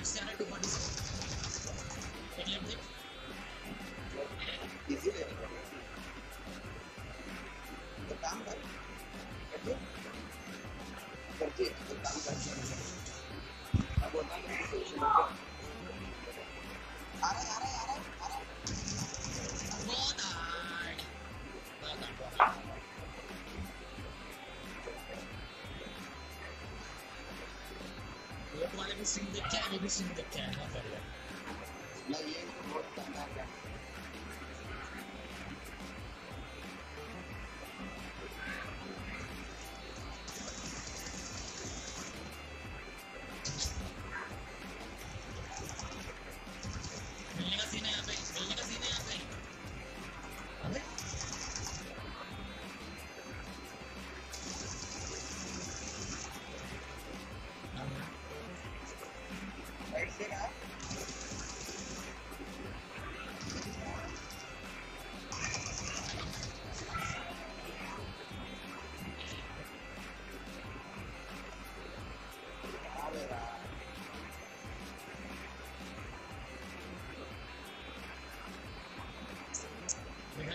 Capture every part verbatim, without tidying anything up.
Is it the camera? Okay. Okay, the camera. Sing the can, maybe sing the can. Guys,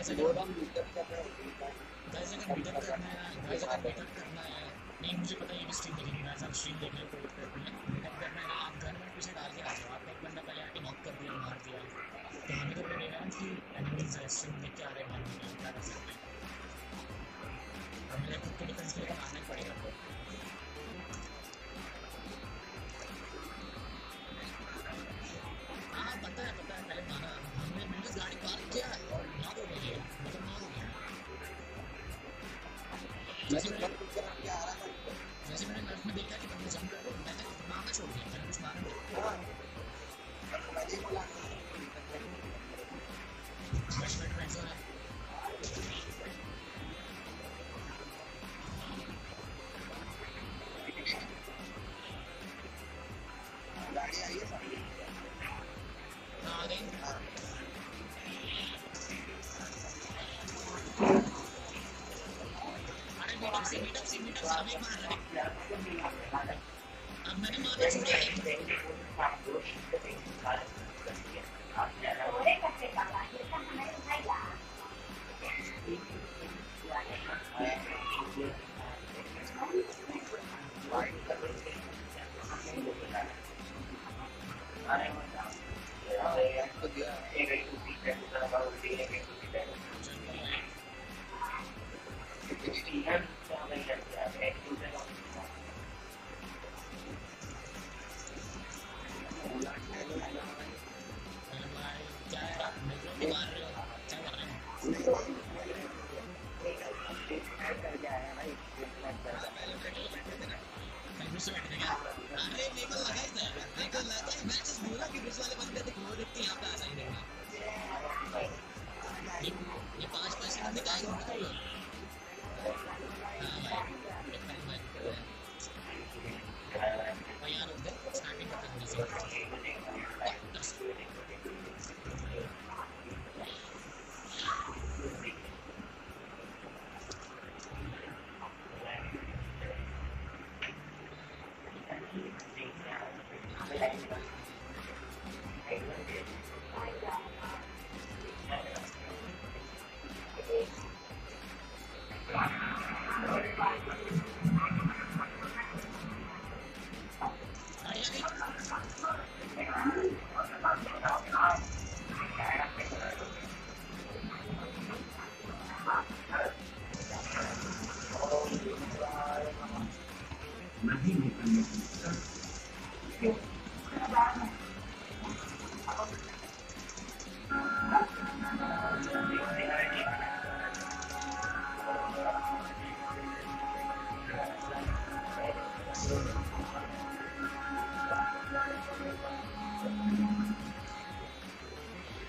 अगर meetup करना है, guys अगर meetup करना है, नहीं मुझे पता ये भी स्ट्रीम देखेंगे, guys आप स्ट्रीम देख लें, कोई करना है, मीटअप करना है, आप घर में पीछे डाल के आ जाओ, आपने एक बंदा पहले आके नॉक कर दिया, मार दिया, तो हमें तो बोलेंगे ना कि एनिमल्स है, स्ट्रीम देख के आ रहे हैं, मार दिया, क्या कर सकते हैं, हमें खुद को डिफेंस लेकर आना ही पड़ेगा जैसे मैंने लाइफ में देखा कि बंदे जंप कर रहे हैं मैंने मारना छोड़ दिया मैंने कुछ मारना नहीं छोड़ा बस बैठ बैठ जाओ गाड़ी आई है सामने हाँ गई अभी मार रहा है अब मैंने मारा छोड़ा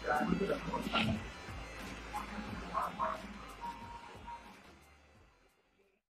I'm going to